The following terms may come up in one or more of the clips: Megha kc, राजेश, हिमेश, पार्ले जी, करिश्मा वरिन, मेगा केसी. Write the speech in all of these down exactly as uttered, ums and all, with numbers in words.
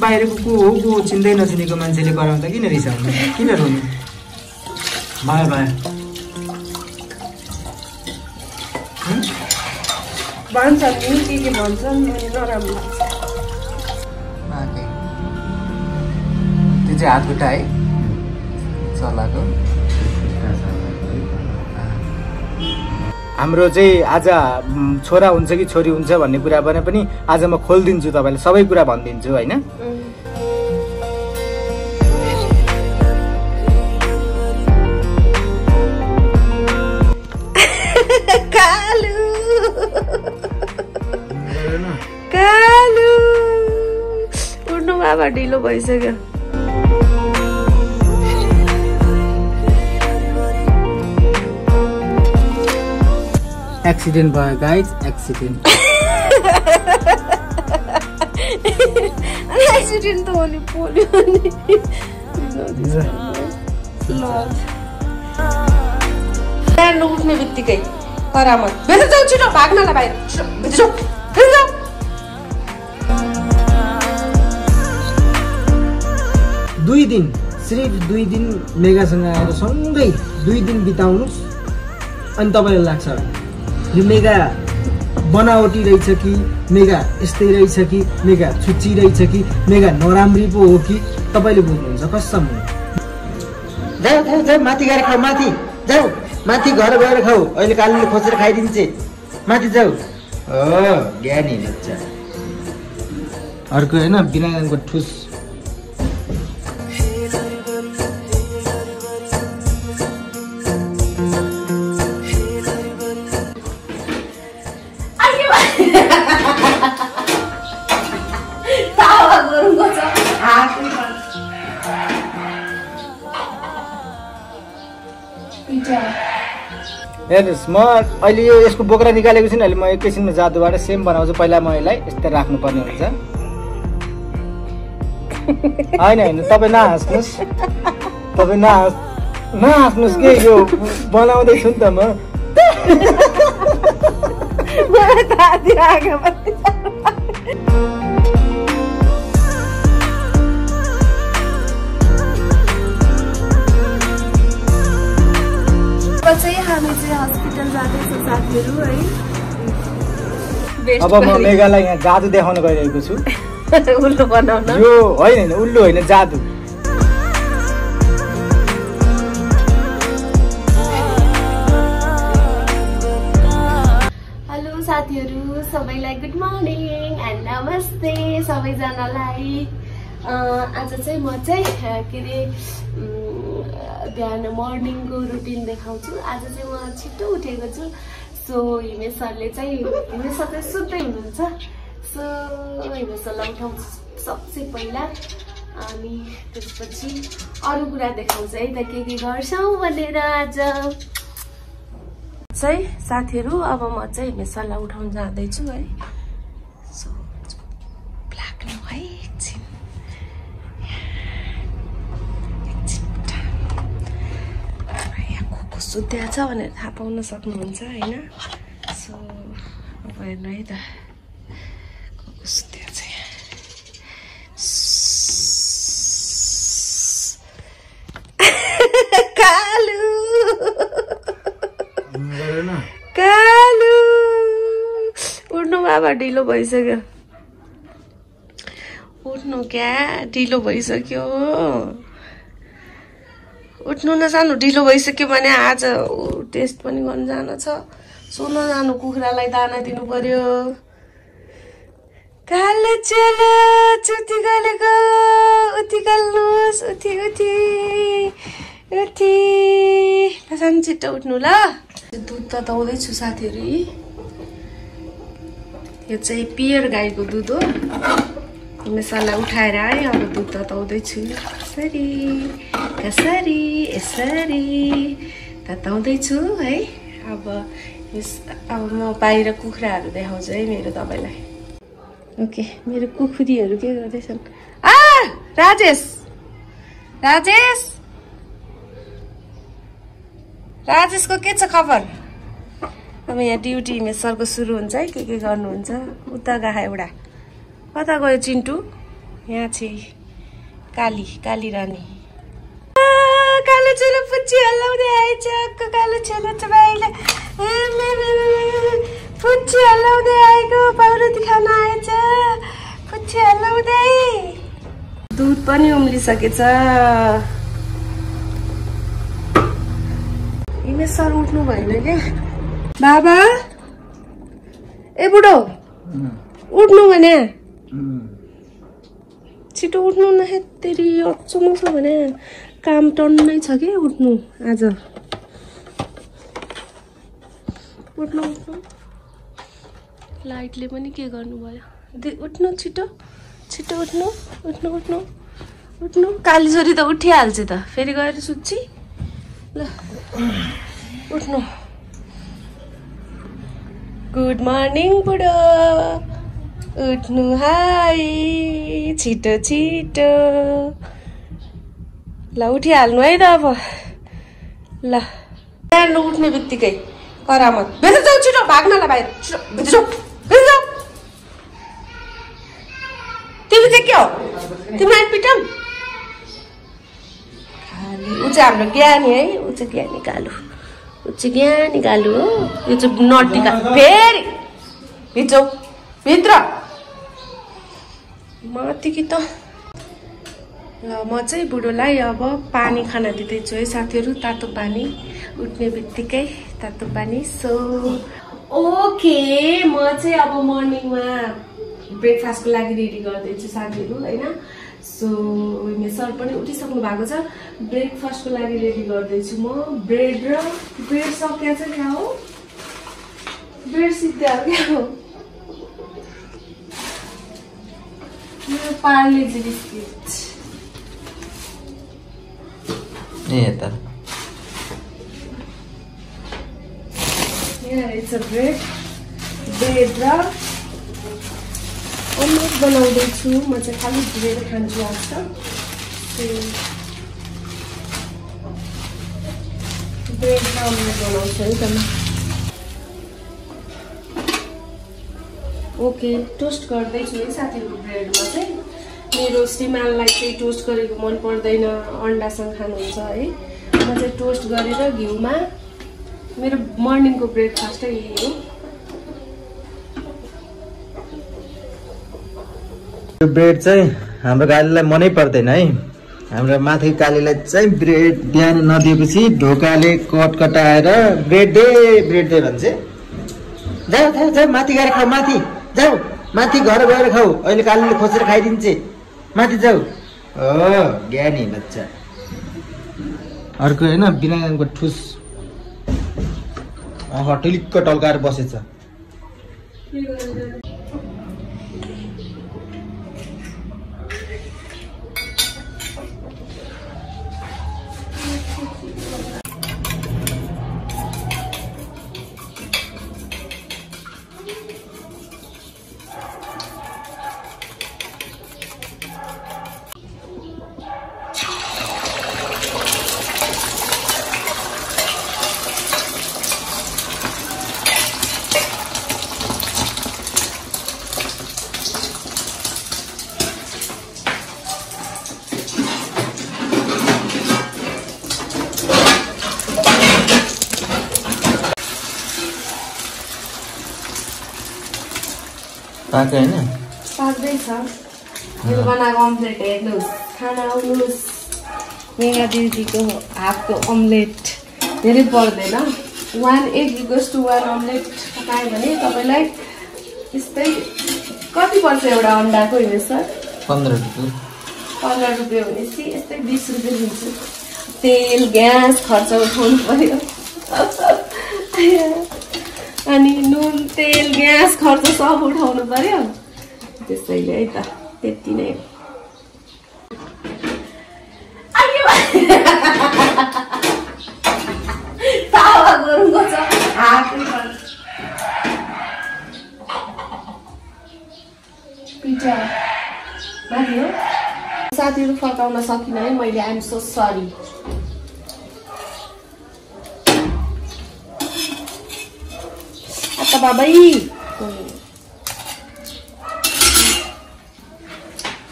बाहिरको को हो को चिन्दै नचिनेको मान्छेले गराउँदा किन रिसाउनु किन रोने बाय बाय भन्छ नि के के भन्छ मलाई नराम्रो लाग्छ माके त्यो चाहिँ हात खुट्टा है चलाको हाम्रो चाहिँ आज छोरा हुन्छ कि छोरी हुन्छ भन्ने कुरा भने पनि आज म खोल्दिन्छु तपाईलाई सबै कुरा भन्दिन्छु हैन कालु कालु उड्नु बाबा ढिलो भइसक्यो Accident by guys, accident. An accident to only pull you on it. Lord. Then lose me with the guy. Paraman. Where is the chino? Bagna la bhai. Bitcho. Bitcho. Two days. Sirf two days. Mega sanga aera sangai. Two days bitaunus. Antabal laksa. यो मेगा बनावटी रहिछ कि mega यस्तै रहिछ कि mega छुच्ची रहिछ कि mega नराम्री पो हो कि तपाईले बुझ्नुहुन्छ कसम जाऊ जाऊ जाऊ माथि गएर खाऊ माथि जाऊ माथि घर गएर खाऊ अहिले कालीले खोसेर खाइदिन्छे माथि जाऊ हो ज्ञानी बच्चा अर्को हैन बिनाको ठुस हेर्नुस् म अहिले यो यसको बोक्रा निकालेको छु नि अहिले म एकैछिनमा जादुबाट सेम बनाउँछु पहिला म यसलाई यस्तै राख्नु पर्ने हुन्छ हैन हैन तपाईं नहाँस्नुस् तपाईं नहाँस् नहाँस्नुस् के यो बनाउँदै छु नि त म मलाई थाहा दिएको अब म मेगालाई यहाँ जादु देखाउन गइरहेको छु उल्लु बनाउन यो हैन हैन उल्लु हैन जादु हेलो साथीहरु सबैलाई गुड मर्निङ एन्ड नमस्ते सबैजनालाई आज चाहिँ म चाहिँ के रे बिहान मर्निङ को रुटिन देखाउँछु आज चाहिँ म छिटो उठेको छु सो हिमेश सरले चाहिँ हिमेश सर चाहिँ सुत्दै हुनुहुन्छ सो हिमेश सरलाई उठाउँछु सबसे पहिला अनि त्यसपछि अरु कुरा देखाउँछु है त के के गर्छौँ भनेर आज चाहिँ साथीहरू अब म चाहिँ हिमेश सरलाई उठाउन जाँदैछु है सो लाग्नु है एकछिन सुत्या छ भनेर थाहा पाउन सक्नुहुन्छ हैन सो अब हेर्नु है त को सुत्या छ कालु नगरेन कालु उठ्नु बाबा ढिलो भइसक्यो उठ्नु क्या ढिलो भइसक्यो उठ्नु नजानु ढिलो भइसक्यो भने आज टेस्ट पनि गर्न जान छ सुन जानु कुखुरालाई दाना दिनु पर्यो काले चले चुति गलेको उति गल्नुस् उति उति उति नजानु छिटो उठ्नु ल दुध तताउँदैछु साथीहरु यो चाहिँ पियर गाईको दुध हो मसाला उठाएर आएँ अब दुध तताउँदैछु यसरी कसरी यसरी तताउँदैछु है अब यस अब म बाहिर कुखुराहरू देखाउँछु है मेरो तपाईलाई ओके मेरो कुखुरीहरू के गर्दैछन् आ राजेश राजेश राजेशको के छ खबर अब यहाँ ड्युटी मेसरको सुरु हुन्छ है के के गर्नुहुन्छ उता गए एउटा कता गयो चिन्टु यहाँ काली काली रानी कालो चलो पुच्ची हल्लाउँदै आएछ अक्क कालो चलो तपाईले पुच्ची हल्लाउँदै आएको पाउरुटी खान आएछ पुच्ची हल्लाउँदै दूध पनि उम्लिसकेछ इमे सर उठ्नु भएन के बाबा ए बुढो उठ्नु भने छिटो उठ्नु न हेतेरी अचम्म छ भने काम टन्नै छ के उठ्नु आज उठ्नु लाइटले पनि के गर्नु भयो उठ्नु छिटो छिटो उठ्नु उठ्नु उठ्नु उठ्नु काली छोरी त उठिहाल्छ त फेरि गएर सुत्छि ल उठ्नु गुड मर्निङ बुढो उठ्नु हाय छिटो छिटो ल उठिहाल्नु है त अब ल बिहान उठ्ने बित्तिकै करामत बेसी जाऊ छिटो भाग्न ल बाहिर छिटो बेसी जाऊ तिमी चाहिँ के हो तिमीलाई पिटम खाली ऊ चाहिँ हाम्रो ज्ञानी है ऊ चाहिँ ज्ञानी कालु ऊ चाहिँ ज्ञानी कालु हो यो चाहिँ नटिका फेरि भिजौ भित्र माथि कि त ल म चाहिँ बुढोलाई अब पानी खाना दिँदैछु है साथीहरू तातो पानी उठ्ने बित्तिकै तातो पानी सो ओके म चाहिँ अब मर्निङमा ब्रेकफास्टको लागि रेडी गर्दैछु साथीहरू हैन सो मेसर पनि उठिसक्नु भएको छ ब्रेकफास्टको लागि रेडी गर्दैछु म ब्रेड र ब्रेड सक्या छ क्या हो ब्रेड सिद्ध्या हो क्या हो मेरो पार्ले जी biscuit Yeah, yeah, it's a bread. Bread wrap. Almost बनाऊँ दे चु, मज़े खाली bread खाने जाता। Bread wrap में बनाऊँ चाहिए तब। Okay, toast कर दे चु इस आते हुए bread मज़े। मेरो श्रीमानलाई चाहिँ टोस्ट गरेको मन पर्दैन अन्डासँग खानुहुन्छ है म चाहिँ टोस्ट गरेर घिउमा मेरो मर्निङको ब्रेकफास्ट यही हो यो ब्रेड चाहिँ हाम्रो कालीलाई मनै पर्दैन है हाम्रो माथि कालीलाई चाहिँ ब्रेड बिहान नदिएपछि ढोकाले कटकटाएर ब्रेड दे ब्रेड दे भन्छ जाऊ जाऊ जाऊ माथि गएर खाऊ माथि जाऊ माथि घर गएर खाऊ अहिले कालीले खोसेर खाइदिन्छे माथि जाऊ हो ज्ञानी बच्चा अर्को हैन बिनाको ठुस अह टलिक्क टल्काएर बसेछ पाक है ना पाक दे साहब ये बना ऑमलेट है लो खाना उस मेरा दीदी को आपको ऑमलेट धेरै पर्दैन one egg equals to one omelette पकाए भने तपाईलाई यस्तै कति पर्छ एउटा अण्डाको हिँड्छ सर पन्ध्र रुपैयाँ पन्ध्र रुपैयाँ भनेपछि यस्तै बीस रुपैयाँ हुन्छ तेल ग्यास खर्च उठाउनु पर्यो अनि नुन तेल ग्यास खर्च सब उठाउनु पर्यो त्यसैले है त त्यति नै आयो तावा गरौँको छ हातले पिटा माथि साथीहरु फर्काउन सकिनँ है मैले आइ एम सो सरी बाबाई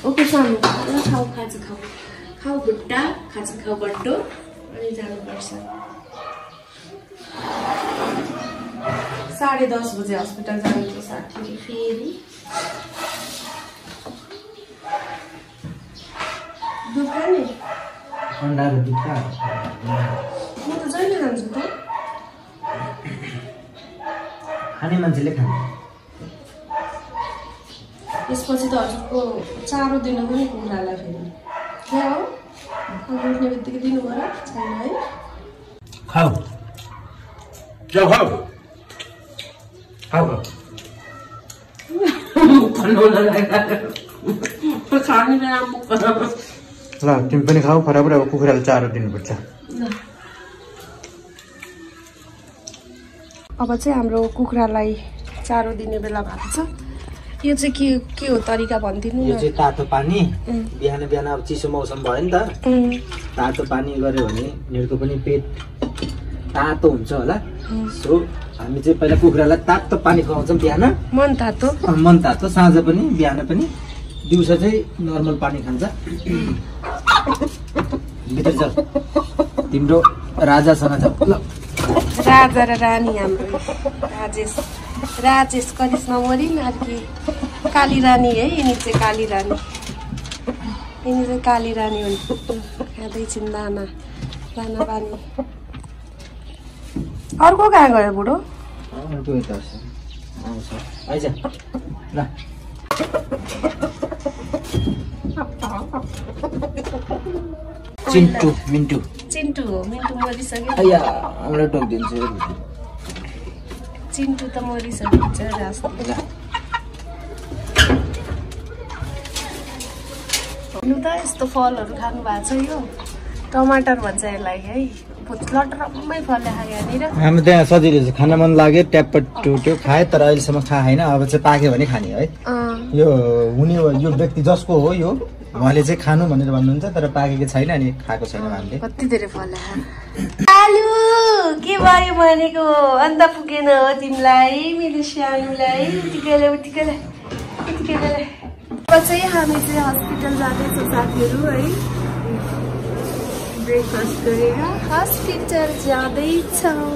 ओके सामु खाओ खाज खाओ खाओ भुट्टा खाज खाओ बट्टो अनि जानु पर्छ साढे दस बजे अस्पताल जानु छ साथी फेरि दुकाने ठण्डा र दुखा म त जहिले जान्छु त खाने मान्छेले खान्छ यसपछि त हजुरको चारो दिन पनि कुराला फेरि के हो उठ्ने बित्तिकै दिनु होला छैन है खाऊ जाऊ खाऊ खाऊ खानु लाग्ला खाने राम्रो ल तिमी पनि खाऊ बराबर अब कुखुराले चारो दिनुपर्छ अब चाहिँ हाम्रो कुखुरालाई चारो दिने बेला भएको छ यो चाहिँ के के हो तरिका भन्दिनु यो चाहिँ तातो पानी बिहान बिहान अब चिसो मौसम भयो नि त तातो पानी गर्यो भने उनीहरुको पनि पेट तातो हुन्छ होला सो हामी चाहिँ पहिला कुखुरालाई तातो पानी खुवाउँछौं बिहान मन तातो मन तातो साँझ पनि बिहान पनि दिउँसो चाहिँ नर्मल पानी खान्छ भित्र जाऊ तिम्रो राजासँग जाऊ ल राजा र रानी हाम्रो राजेश राजेश करिश्मा वरिन अर्की काली रानी है यिनी चाहिँ काली रानी यिनी चाहिँ काली रानी हुन् खाँदै छिन् दाना दाना पानी अर्को कहाँ गयो बुढो अर्को यता छ आउँछ आइज ल चिन्टु मिन्टु चिन्टु हो मिन्टु मरिसक्यो आया हाम्रो टोक दिन्छ चिन्टु त मरिसक्छ रास्ता हुनु त यस्तो फलहरु खानु भएको छ यो टमाटर भन्छ यसलाई है लटरम्मै फल खायो नि र हामी त्यहाँ सजिलो छ खान मन लाग्यो ट्याप टुट्यो खाए तर अहिलेसम्म खा हैन अब चाहिँ पाक्यो भने खाने है यो हुने यो व्यक्ति जसको हो यो उहाँले चाहिँ खानु भनेर भन्नुहुन्छ तर पाकेको छैन अनि खाएको छैन हामीले कति धेरै फल आलु के भयो भनेको अन्त पुगेन हो तिमीलाई मेरो स्यानुलाई उतिकले उतिकले उतिकले पछि हामी चाहिँ हस्पिटल जाँदैछौँ साथीहरु है ब्रेकफास्ट गरेर हस्पिटल जाँदैछौँ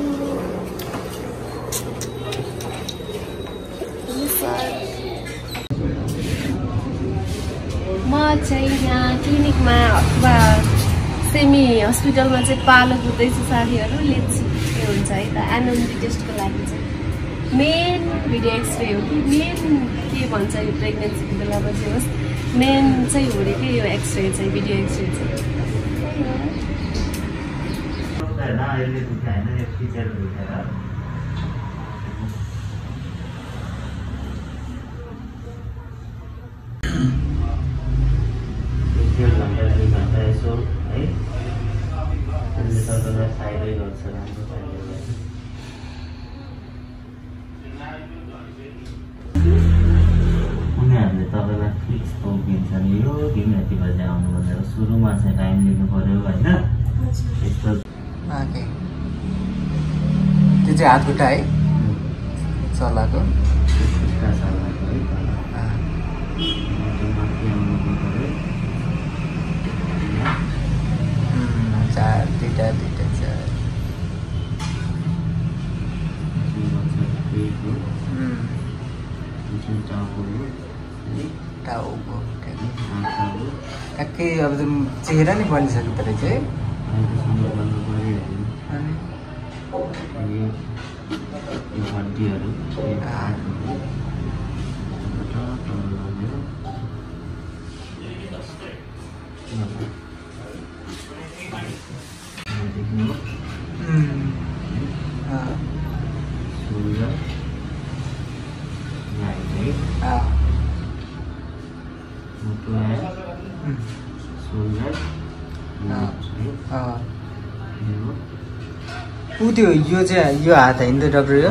म चाहिँ यहाँ क्लिनिकमा अथवा सेमी हस्पिटलमा चाहिँ पालो कुर्दैछु साथीहरू लेट्स के हुन्छ है त एनोमली टेस्टको लागि चाहिँ मेन भिडियो एक्सरे हो कि मेन के भन्छ यो प्रेग्नेन्सीको बेलामा चाहिँ होस् मेन चाहिँ हो कि यो एक्सरे चाहिँ भिडियो एक्सरे चाहिँ हात खुट्टा है चलाको चार दुईटा दुईटा चार टाउको ठ्याक्कै अब चेहरा नै बनिसक्यो तर चाहिँ त्यो यो चाहिँ यो हात हैन त डाक्टर यो अ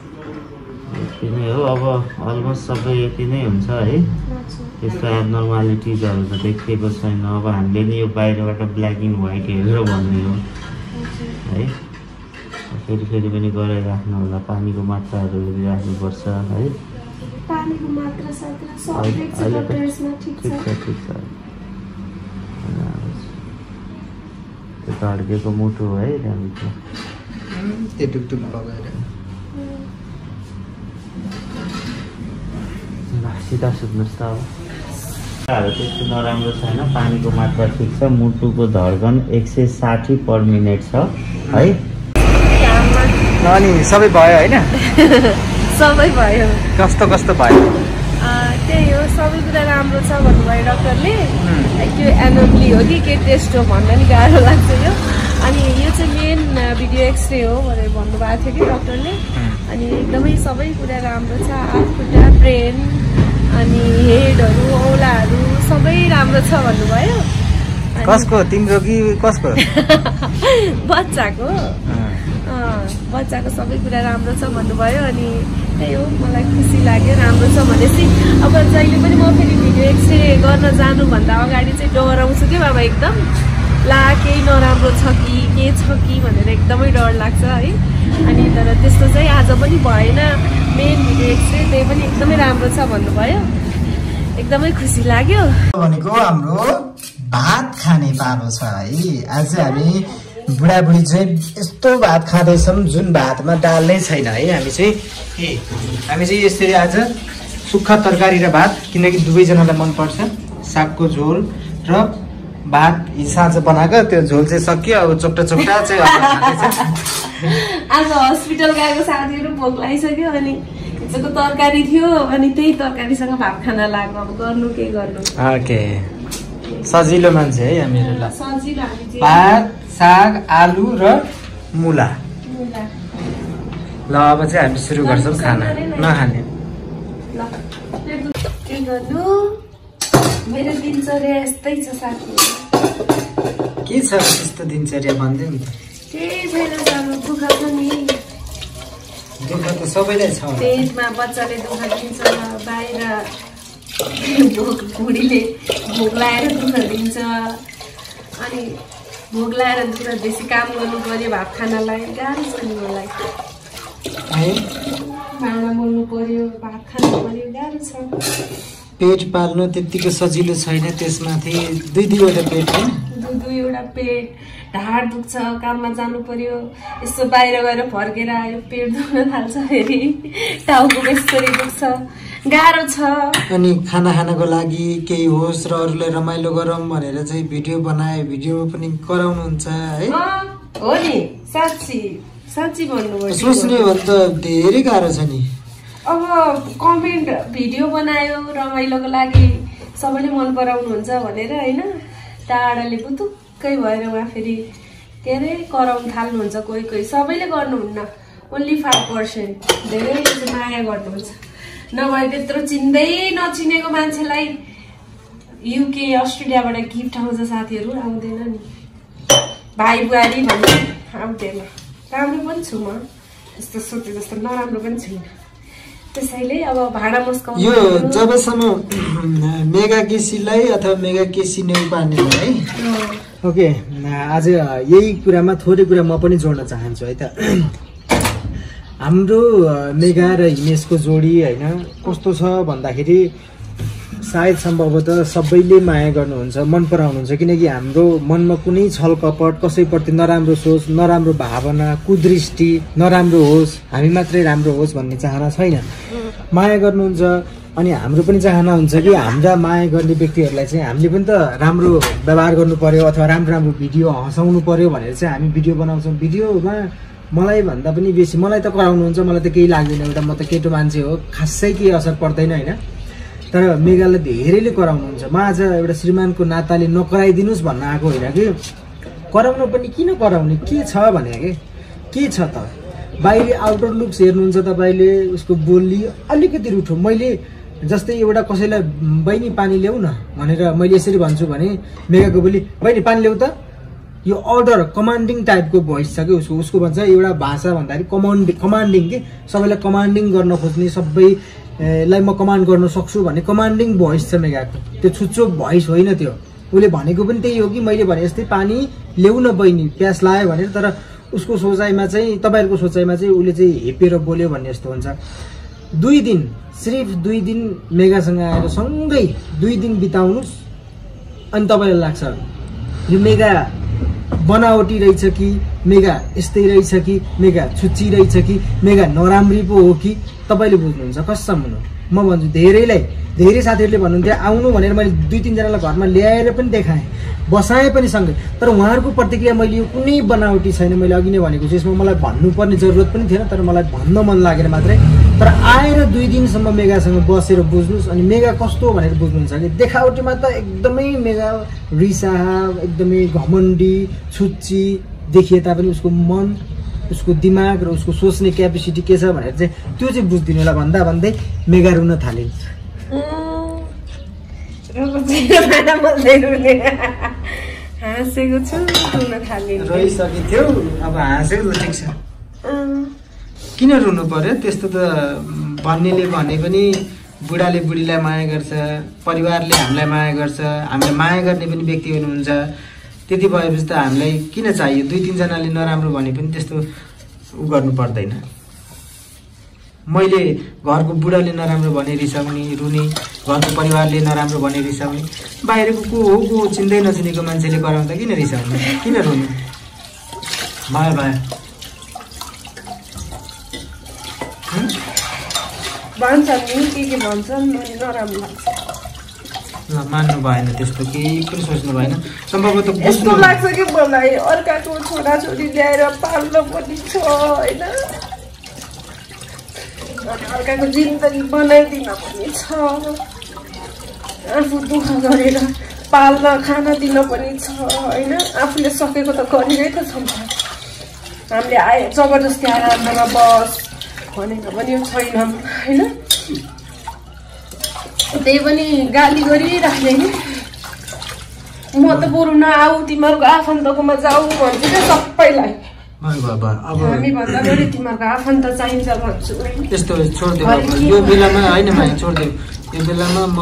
यति नै हो अब अलमोस्ट सबै यति नै हुन्छ है त्यस्ता एब्नर्मालिटीजहरु त देखिएको छैन अब हामीले नि यो बाहिरबाट ब्ल्याक एन्ड व्हाइट हेरेर भन्ने हो है फेरि फेरि पनि गरेर राख्नु होला पानीको मात्राहरु राख्नु पर्छ है पानीको मात्रा सत्र सबै सबै प्लेट्समा ठीक छ तार के को मोटो है राम छ त्यो टुकटुक बगाएर सिधा सुत्नु छ अब त्यस्तो नराम्रो छैन पानीको मात्रा ठिक छ मुटुको धडकन एक सय साठी पर मिनेट छ है अनि सबै भयो हैन सबै भयो कस्तो कस्तो भयो अ त्यही हो सबै कुरा राम्रो छ भन्नु भयो डाक्टरले यो एनोमली हो कि के टेस्ट हो भन्दा नि गाह्रो लाग्छ यो अनि यो चाहिँ मेन भिडियो एक्सरे हो भनेर भन्नुभएको थियो कि डाक्टरले अनि एकदमै सबै कुरा राम्रो छ हात खुट्टा ब्रेन अनि हेडहरु औलाहरु सबै राम्रो छ भन्नु भयो कसको तिम्रो कि कसको बच्चाको अ बच्चाको सबै कुरा राम्रो छ भन्नु भयो अनि त्यही हो मलाई खुसी लाग्यो राम्रो छ भनेसी अब जहिले पनि म फेरि भिडियो एक्सरे गर्न जानु भन्दा अगाडि चाहिँ डराउँछु के बाबा एकदम ला के नराम्रो छ कि के छ कि भनेर एकदमै डर लाग्छ है अनि तर त्यस्तो चाहिँ आज पनि भएन मेन भिडियो एक्सरे त्यही पनि एकदमै राम्रो छ भन्नु भयो एकदमै खुसी लाग्यो भनेको हाम्रो भात खाने पालो छ है आज हामी बुढाबुढी चाहिँ यस्तो भात खाँदैछौँ जुन भातमा दाल नै छैन है हामी चाहिँ ए हामी चाहिँ यसरी आज सुक्खा तरकारी र भात किनकि दुवैजनालाई मनपर्छ सागको झोल र भात हिसाज बनाएको त्यो झोल चाहिँ सक्यो अब चोप्टा चोप्टा चाहिँ आज हस्पिटल गएको साथीहरु भोक लागिसक्यो अनि हिजोको तरकारी थियो अनि त्यही तरकारीसँग भात खान लाग्यो अब गर्नु के गर्नु ओके सजिलो मान्छे है हामीहरु ल सजिलो हामी चाहिँ भात साग आलु र मुला मुला ल अब चाहिँ हामी सुरु गर्छौं खाना नखाने ल के गर्नु मेरो दिनचर्या यस्तै छ साथी के छ यस्तो दिनचर्या भन्दै नि त्यही भएर हाम्रो दुःख पनि दुःख त सबैलाई छ पेटमा बच्चाले दुःख दिन्छ बाहिर भोक बुढीले भोक लाएर दुःख दिन्छ अनि भोक लाएर दुरा बेसी काम गर्नु पर्यो भात खानलाई गाह्रो छ नि मलाई है भाँडा मोल्नु पर्यो भात खानु पर्यो गाह्रो छ पेट पाल्नु त्यतिको सजिलो छैन त्यसमाथि दुई दुईवटा पेट हैन दुई दुईवटा पेट ढाड दुख्छ काममा जानु पर्यो यसो बाहिर गएर फर्केर आयो पेट दुख्न थाल्छ फेरि टाउको बेसरी दुख्छ गाह्रो छ अनि खाना खानको लागि केही होस् र अरूले रमाइलो गरौँ भनेर चाहिँ भिडियो बनाए भिडियो पनि गराउनु हुन्छ है हो नि साच्ची साच्ची भन्नुभयो सोच्ने भन्दा त धेरै गाह्रो छ नि अब कमेन्ट भिडियो बनायो रमाइलोको लागि सबैले मन पराउनु हुन्छ भनेर हैन टाढाले पुतुक्कै भएर उहाँ फेरि के रे कराउन थाल्नु हुन्छ कोही कोही सबैले गर्नुहुन्न ओन्ली फाइभ पर्सेन्ट धेरैले माया गर्नुहुन्छ नभए त्यत्रो चिन्दै नचिनेको मान्छेलाई युके अस्ट्रेलियाबाट गिफ्ट आउँछ साथीहरू आउँदैन नि भाइ बुहारी भन्ने आउँदैन राम्रो पनि छु म यस्तो सोचे जस्तो नराम्रो पनि छुइनँ त्यसैले अब भाडा मस्काउनु यो जबसम्म मेगा केसीलाई अथवा मेगा केसी नेपालीलाई है ओके आज यही कुरामा थोरै कुरा म पनि जोड्न चाहन्छु है त हाम्रो मेगा र हिमेशको जोडी हैन कस्तो छ भन्दाखेरि सायद सम्भवतः सबैले माया गर्नुहुन्छ मन पराउनुहुन्छ किनकि हाम्रो मनमा कुनै छलकपट कसैप्रति नराम्रो सोच नराम्रो भावना कुदृष्टि नराम्रो होस् हामी मात्रै राम्रो होस् भन्ने चाहना छैन माया गर्नुहुन्छ अनि हाम्रो पनि चाहना हुन्छ कि हाम्रा माया गर्ने व्यक्तिहरुलाई चाहिँ हामीले पनि त राम्रो व्यवहार गर्नु पर्यो अथवा राम्रो राम्रो भिडियो हसाउनु पर्यो भनेर चाहिँ हामी भिडियो बनाउँछौं। भिडियोमा मलाई भन्दा पनि बेसी मलाई त कराउनु हुन्छ, मलाई त केही लाग्दैन, एउटा म त केटो मान्छे हो, खासै के असर पर्दैन हैन। तर मेगाले धेरैले कराउनु हुन्छ। म आज एउटा श्रीमानको नाताले नकराइदिनुस् भन्न आको हैन कि कराउनु पनि किन कराउने के छ भने के के छ त बाहिरी आउटर लुक्स हेर्नुहुन्छ तपाईले, उसको बोली अलिकति रुठो। मैले जस्तै एउटा कसैलाई बहिनी पानी ल्याउ न भनेर मैले यसरी भन्छु भने मेगाको बोली बहिनी पानी ल्याउ त यो अर्डर कमान्डिङ टाइपको भोइस छ के उसको। उसको भन्छ एउटा भाषा भन्दाखेरि कमान्ड कमान्डिङ के सबैलाई कमान्डिङ गर्न खोज्ने, सबैलाई म कमान्ड गर्न सक्छु भन्ने कमान्डिङ भोइस छ मेगाको। त्यो छुच्चो भोइस होइन, त्यो उले भनेको पनि त्यही हो कि मैले भने यस्तै पानी ल्याउ न बहिनी प्यास लाग्यो भनेर। तर उसको सोचाइमा चाहिँ तपाईहरुको सोचाइमा चाहिँ उले चाहिँ हेपेर बोल्यो भन्ने जस्तो हुन्छ। दुई दिन सिर्फ दुई दिन मेगासँग आएर सँगै दुई दिन बिताउनुस् अनि तपाईलाई लाग्छ यो मेगा बनावटी रहेछ कि मेगा यस्तै रहेछ कि मेगा छुच्ची रहेछ कि मेगा नराम्री पो हो कि तपाईले बुझ्नुहुन्छ। कसम हुनु म भन्छु धेरैलाई धेरै साथीहरुले भन्नुहुन्थ्यो आउनु भनेर मैले दुई तीन जनालाई घरमा ल्याएर पनि देखाएँ बसाए पनि सँगै। तर उहाँहरूको प्रतिक्रिया मैले यो कुनै बनावटी छैन मैले अघि नै भनेको छु, यसमा मलाई भन्नुपर्ने जरुरत पनि थिएन तर मलाई भन्न मन लागेर मात्रै। तर आएर दुई दिनसम्म मेगासँग बसेर बुझ्नुहोस् अनि मेगा कस्तो भनेर बुझ्नुहुन्छ कि देखावटीमा त एकदमै मेगा रिसाहा एकदमै घमण्डी छुच्ची देखिए तापनि उसको मन उसको दिमाग र उसको सोच्ने क्यापेसिटी के छ भनेर चाहिँ त्यो चाहिँ बुझ्दिनु होला भन्दा भन्दै मेगा रुन थाले। हाँसेको छु रुन थाले रहिसकेथ्यो अब हाँसेको ठिक छ, किन रुनु पर्यो? त्यस्तो त भन्नेले भने पनि बुढाले बुढीलाई माया गर्छ, परिवारले हामीलाई माया गर्छ, हामीले माया गर्ने पनि व्यक्ति हुनुहुन्छ। त्यति भएपछि त हामीलाई किन चाहियो? दुई तिनजनाले नराम्रो भने पनि त्यस्तो उ गर्नु पर्दैन। मैले घरको बुढाले नराम्रो भने रिसाउने रुने, घरको परिवारले नराम्रो भने रिसाउने, बाहिरको को हो को चिन्दै नचिनेको मान्छेले कराउँदा किन रिसाउने किन रुने? माया माया भन्छन् नि के के भन्छन् मलाई नराम्रो लाग्छ। ल मान्नु भएन, त्यस्तो केही पनि सोच्नु भएन। सम्भवत यस्तो लाग्छ कि मलाई अर्काको छोराछोरी ल्याएर पाल्न पनि छ हैन, अर्काको जिन्दगी बनाइदिन पनि छ, आफू दुःख गरेर पाल्न खान दिन पनि छ होइन। आफूले सकेको त गरिनै त छौँ, हामीले आए जबरजस्ती आएर आन्दोमा बस भनेको पनि छैनौँ होइन। त्यही पनि गाली गरिराख्ने नि, म त बरु नआऊ तिमीहरूको आफन्तकोमा जाऊ भन्छु क्या सबैलाई, हामीभन्दा बढी तिमीहरूको आफन्त चाहिन्छ भन्छु। यस्तो छोडिदियो यो बेलामा होइन माया छोडिदियो यो बेलामा म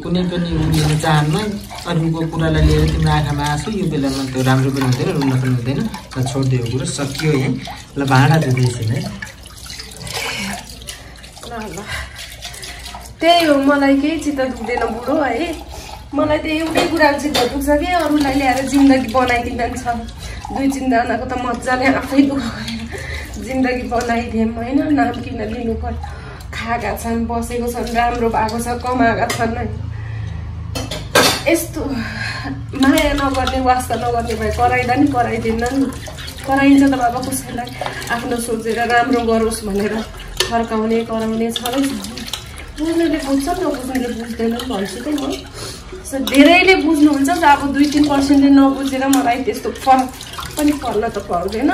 कुनै पनि रुन चाहन्न, अरूको कुरालाई लिएर तिम्रो आँखामा आँसु यो बेलामा त्यो राम्रो पनि हुँदैन रुन पनि हुँदैन। ल छोडिदियो कुरो सकियो है, ल भाँडा धुँदैछ है। त्यही हो मलाई केही चित्त दुख्दैन बुढो है, मलाई त एउटै कुराको चित्त दुख्छ कि अरूलाई ल्याएर जिन्दगी बनाइदिन्छ। दुई तिनजनाको त मजाले आफै दुःख गरेर जिन्दगी बनाइदियौँ होइन, नाम किन लिनु पर्यो? खाएका छन्, बसेको छन्, राम्रो भएको छ, कमाएका छन् है। यस्तो माया नगर्ने वास्ता नगर्ने भए कराइँदा नि कराइदिन्न नि, कराइन्छ त बाबा कसैलाई आफ्नो सोचेर राम्रो गरोस् भनेर फर्काउने कराउने छँदै छ। बुझ्नेले बुझ्छ नबुझ्नेले बुझ्दैन भन्छु त म। धेरैले बुझ्नुहुन्छ त, अब दुई तिन पर्सेन्टले नबुझेर मलाई त्यस्तो फरक पनि पर्न त पर्दैन।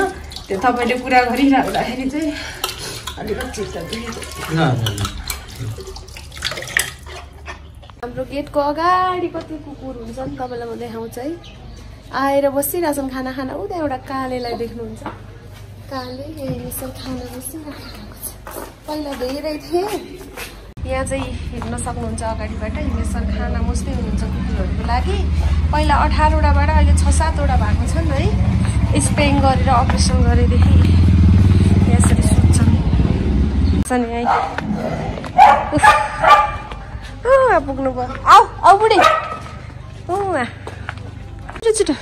त्यो तपाईँले कुरा गरिराख्दाखेरि चाहिँ अलिकति हाम्रो गेटको अगाडि कति कुकुर हुन्छ नि तपाईँलाई म देखाउँछु है। आएर बसिरहेछन् खाना खाना, उता एउटा कालेलाई देख्नुहुन्छ, काले खाना बसिरहेको छ। पहिला धेरै थिए, यहाँ चाहिँ हेर्न सक्नुहुन्छ अगाडिबाट हिमेश्वर खाना मुस्दै हुनुहुन्छ कुकुरहरूको लागि। पहिला अठारवटाबाट अहिले छ सातवटा भएको छन् है, स्पेङ गरेर अपरेसन गरेदेखि यसरी सुत्छन् यहाँ पुग्नु भयो। आऊ आऊ बुढी छिटो छिटो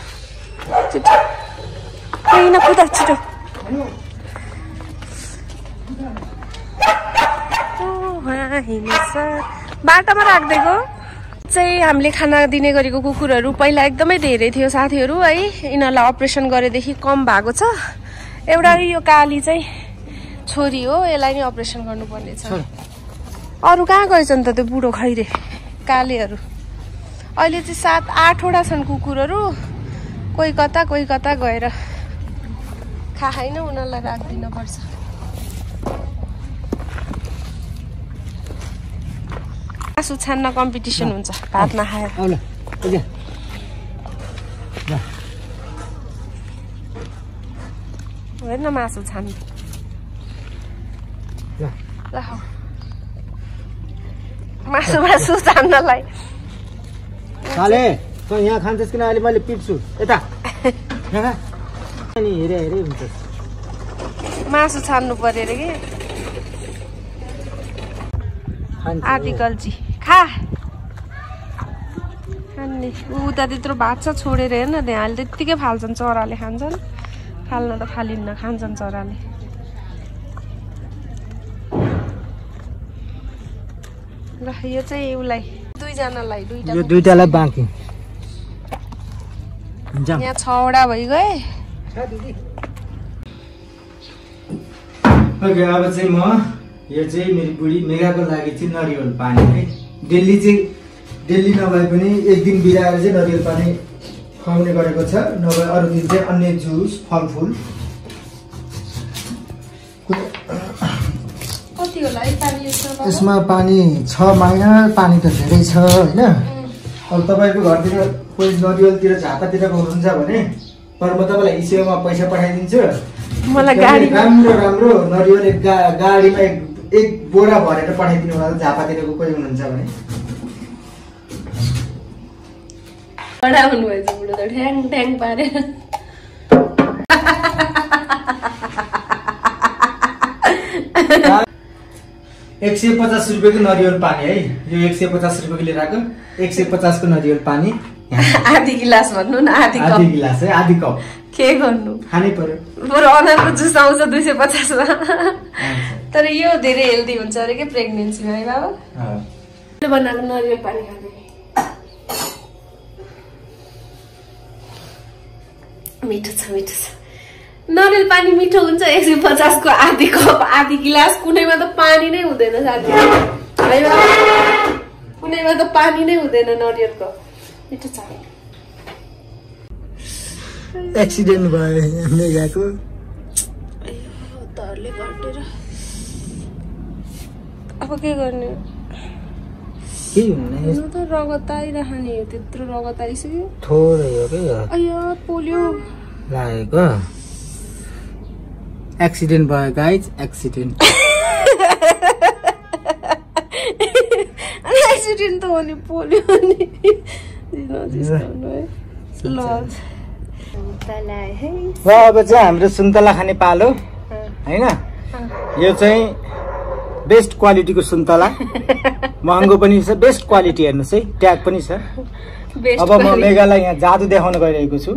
छिटो कोही नपुग्दा छिटो बाटामा राख्दिएको चाहिँ हामीले खाना दिने गरेको कुकुरहरू पहिला एकदमै धेरै थियो साथीहरू है। यिनलाई अपरेसन गरेदेखि कम भएको छ। एउटा यो काली चाहिँ छोरी हो, यसलाई नि अपरेसन गर्नुपर्ने छ। अरु कहाँ गएछन् त त्यो बुढो खैरे कालेहरू? अहिले चाहिँ सात आठवटा छन् कुकुरहरू, कोही कता कोही कता गएर खा हैन उनीलाई राख्दिनु पर्छ। आसु छान्न कम्पिटिसन हुन्छ भात नखाएर। हेर्न मासु छान्न ल मासु मासु छान्नलाई काले त यहाँ खान्छस् किन? अहिले मैले पिट्छु यता अनि हेरे हेरे हुन्छ। मासु छान्नु पर्यो रे के आदि गल्जी खा खान्ने उता त्यत्रो भात छ छोडेर हेर्न त्यहाँ अहिले त्यतिकै फाल्छन् चराले। खान्छन् फाल्न त फालिन्न, खान्छन् चराले। ल यो चाहिँ उलाई दुईजनालाई दुईटा यो दुईटालाई बाँकी हुन्छ। यहाँ छवटा भइगए। ओके अब चाहिँ म यो चाहिँ मेरो बुढी मेगाको लागि चाहिँ नरिवल पानी है। दिल्ली चाहिँ दिल्ली नभए पनि एक दिन बिराएर चाहिँ नरिवल पानी खुवाउने गरेको छ, नभए अरू दिन चाहिँ अन्य जुस फलफुल। कति होला है पानी यसमा? पानी छ महिना पानी त धेरै छ होइन। अब तपाईँको घरतिर कोही नरिवलतिर झापातिर पाउनुहुन्छ भने तर म तपाईँलाई इसेमा पैसा पठाइदिन्छु। मलाई गाडी राम्रो राम्रो नरिवल एक गाडीमा एक एक बोरा भरेर पठाइदिनु होला झापातिरको कोही हुनुहुन्छ भने। बडा हुनुहुन्छ बुढो त ढ्याङ ढ्याङ पारेर। एक सौ पचास रुपियाँको नरिवल पानी है यो। एक सौ पचास रुपियाँको लिएर आएको। एक सौ पचासको नरिवल पानी आधी गिलास भन्नु न आधी कप। आधी गिलास है आधी कप। के गर्नु खानै पर्यो। बरु अनारको जुस आउँछ दुई सौ पचासमा। तर यो धेरै हेल्दी हुन्छ अरे के प्रेग्नेन्सीमा है बाबा। बनाएको नरिवल पानी खाने मिठो छ मिठो छ। नरिवल पानी मिठो हुन्छ। एक सौ पचासको आधी कप आधी गिलास। कुनैमा त पानी नै हुँदैन साथी है बाबा, कुनैमा त पानी नै हुँदैन नरिवलको। मिठो छ। एक्सिडेन्ट भयो मेगाको। धरले घटेर अब के गर्ने? के हुने यो त रगताइरहने हो। त्यत्रो रगताइसक्यो थोरै हो के। अयो पोलियो लागेको। एक्सिडेन्ट भयो गाइज, एक्सिडेन्ट। अनि एक्सिडेन्ट त हो नि पोलियो नि। ल र अब चाहिँ हाम्रो सुन्तला खाने पालो होइन। यो चाहिँ बेस्ट क्वालिटीको सुन्तला, महँगो पनि छ, बेस्ट क्वालिटी हेर्नुहोस् है, ट्याग पनि छ। अब म मेगालाई यहाँ जादु देखाउन गइरहेको छु।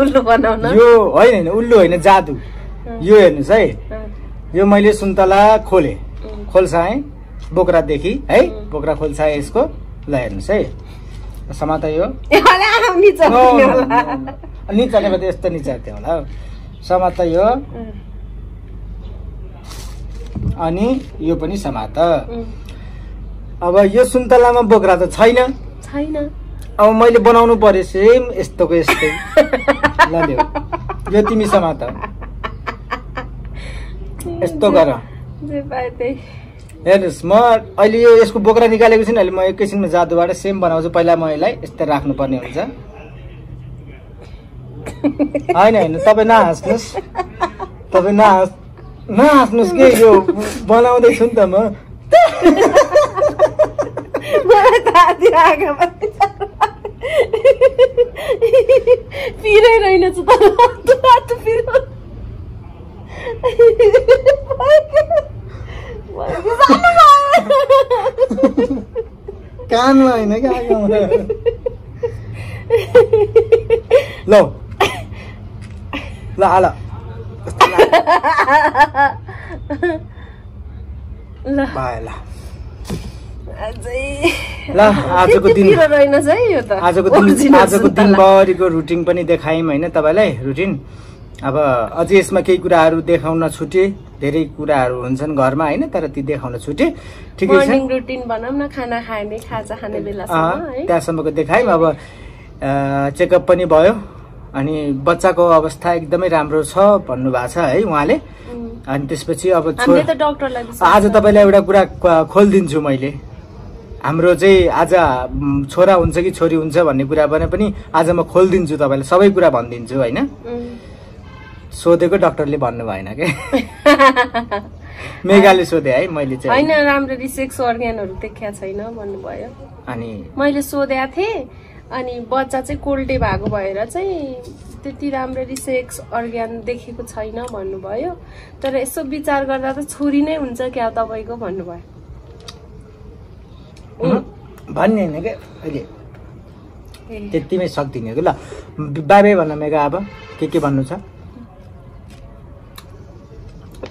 उल्लु बनाउन? यो होइन होइन उल्लु होइन जादु। यो हेर्नुहोस् है, यो मैले सुन्तला खोलेँ खोल्साएँ बोक्रादेखि है, बोक्रा खोल्साएँ यसको। ल हेर्नुहोस् है समाता यो निचालेको त यस्तो निचार्थ्यो होला हौ। समात यो अनि यो पनि समात। अब यो सुन्तलामा बोक्रा त छैन छैन। अब मैले बनाउनु पर्यो सेम यस्तोको यस्तै। ल देऊ यो तिमी समात यस्तो गर। हेर्नुहोस् म अहिले यो यसको बोक्रा निकालेको छुइनँ। अहिले म एकैछिनमा जादुबाट सेम बनाउँछु। पहिला म यसलाई यस्तै राख्नुपर्ने हुन्छ होइन होइन तपाईँ नहाँस्नुहोस्, तपाईँ नहाँस् नहाँस्नुहोस् के यो बनाउँदैछु नि त म। पिराइरहेछु कानमा होइन क्या ल ल आला आजको दिन आजको दिन आजको दिनभरिको रुटिन पनि देखायौं हैन तपाईलाई रुटिन। अब अझै यसमा केही कुराहरू देखाउन छुटे, धेरै कुराहरू हुन्छन् घरमा हैन, तर ती देखाउन छुटे। ठिकै छ, मर्निङ रुटिन बनाउँ न, खाना खाने खाजा खाने बेलासम्म है त्यसम्मको देखायौं। अब चेकअप पनि भयो अनि बच्चाको अवस्था एकदमै राम्रो छ भन्नु भएको छ है उहाँले। अनि त्यसपछि अब आज तपाईलाई एउटा कुरा खोलिदिन्छु मैले, हाम्रो चाहिँ आज छोरा हुन्छ कि छोरी हुन्छ भन्ने कुरा पनि आज म खोलिदिन्छु तपाईलाई, सबै कुरा भनिदिन्छु हैन। सोधेको डाक्टरले भन्नु भएन के मेघाले सोधे है, मैले चाहिँ हैन राम्ररी सेक्स अर्गनहरु देख्या छैन भन्नु भयो अनि मैले सोधेको थिए। अनि बच्चा चाहिँ कोल्टे भएको भएर चाहिँ त्यति राम्ररी सेक्स अर्गन देखेको छैन भन्नु भयो, तर यसो विचार गर्दा त छोरी नै हुन्छ क्या तपाईको भन्नु भयो भन्ने हैन के अहिले त्यतिमै सक्दिन के। ल बाबे भन्न मेगा, अब के के भन्नु छ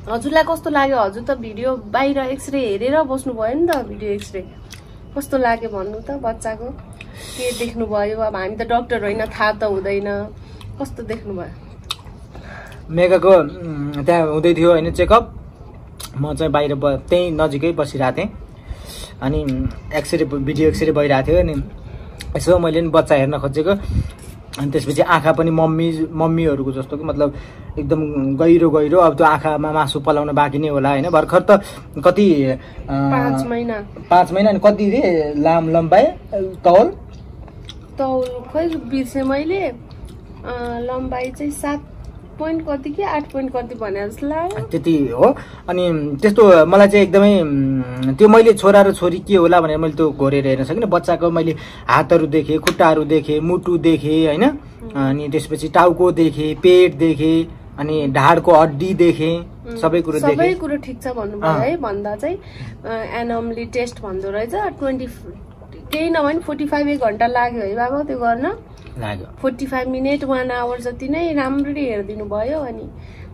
हजुरलाई? कस्तो लाग्यो हजुर? त भिडियो बाहिर एक्सरे हेरेर बस्नु भयो नि त, भिडियो एक्सरे कस्तो लाग्यो भन्नु त? बच्चाको के देख्नु भयो? अब हामी त डाक्टर हैन, थाहा त हुँदैन कस्तो देख्नु भयो। मेगाको त्यहाँ हुँदै थियो हैन चेकअप, म चाहिँ बाहिर त्यही नजिकै बसिरहेको थिएँ अनि एक्सरे भिडियो एक्सरे भइरहेको थियो अनि यसो मैले नि बच्चा हेर्न खोजेको। अनि त्यसपछि आँखा पनि मम्मी मम्मीहरुको जस्तो कि मतलब एकदम गहिरो गहिरो, अब त्यो आँखामा मासु पलाउन बाँकी नै होला हैन। भर्खर त कति पाँच महिना पाँच महिना अनि कति रे लाम लम्बाई तौल तौल खै बिर्से मैले, लम्बाई चाहिँ सात पोइन्ट कति कि आठ पोइन्ट कति भने जस्तो लाग्यो त्यति हो। अनि त्यस्तो मलाई चाहिँ एकदमै त्यो मैले छोरा र छोरी के होला भनेर मैले त्यो घोरेर हेर्न सकिनँ। बच्चाको मैले हातहरू देखेँ, खुट्टाहरू देखेँ, मुटु देखेँ हैन, अनि त्यसपछि टाउको देखेँ, पेट देखेँ अनि ढाडको हड्डी देखेँ, सबै कुरो देखेँ। सबै कुरो ठिक छ भन्नुभयो है, भन्दा चाहिँ एनोमली टेस्ट भन्दो रहेछ। ट्वेन्टी केही नभए फोर्टी फाइभ एक घन्टा लाग्यो है बाबा त्यो गर्न, forty five minute one hour जति नै राम्ररी हेरिदिनु भयो। अनि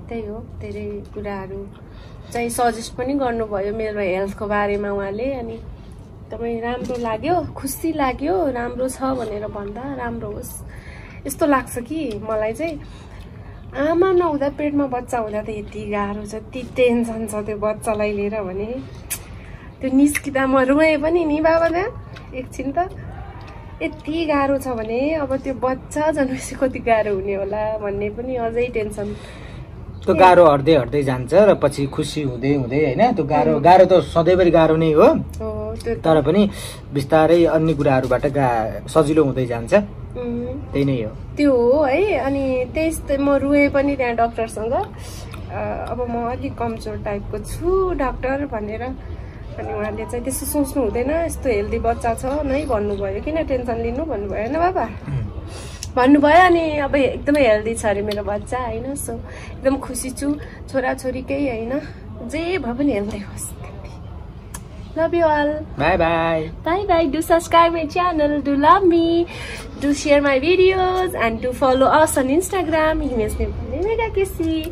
त्यही हो, धेरै कुराहरू चाहिँ सजेस्ट पनि गर्नुभयो मेरो हेल्थको बारेमा उहाँले, अनि एकदमै राम्रो लाग्यो, खुसी लाग्यो। राम्रो छ भनेर भन्दा राम्रो होस् यस्तो लाग्छ कि मलाई चाहिँ। आमा नहुँदा पेटमा बच्चा हुँदा त यति गाह्रो छ, यति टेन्सन छ त्यो बच्चालाई लिएर भने त्यो निस्किँदा म रुएँ पनि नि बाबा त्यहाँ एकछिन त, यति गाह्रो छ भने अब त्यो बच्चा जन्मेपछि कति गाह्रो हुने होला भन्ने पनि अझै टेन्सन। त्यो गाह्रो हट्दै हट्दै जान्छ र पछि खुसी हुँदै हुँदै हैन। त्यो गाह्रो गाह्रो त सधैँभरि गाह्रो नै हो, तर पनि बिस्तारै अन्य कुराहरूबाट सजिलो हुँदै जान्छ, त्यही नै हो त्यो हो है। अनि त्यस्तै म रुए पनि त्यहाँ डाक्टरसँग, अब म अलिक कमजोर टाइपको छु डाक्टर भनेर, अनि उहाँले चाहिँ त्यस्तो सोच्नु हुँदैन यस्तो हेल्दी बच्चा छ नै भन्नुभयो, किन टेन्सन लिनु भन्नुभयो हैन बाबा भन्नुभयो। अनि अब एकदमै हेल्दी छ अरे मेरो बच्चा हैन, सो एकदम खुसी छु। छोराछोरीकै हैन जे भए पनि हेल्दी होस्। Love you all, bye bye bye bye. Do subscribe my channel, do love me, do share my videos and do follow us on Instagram, हिमेस नेम मेगा केसी।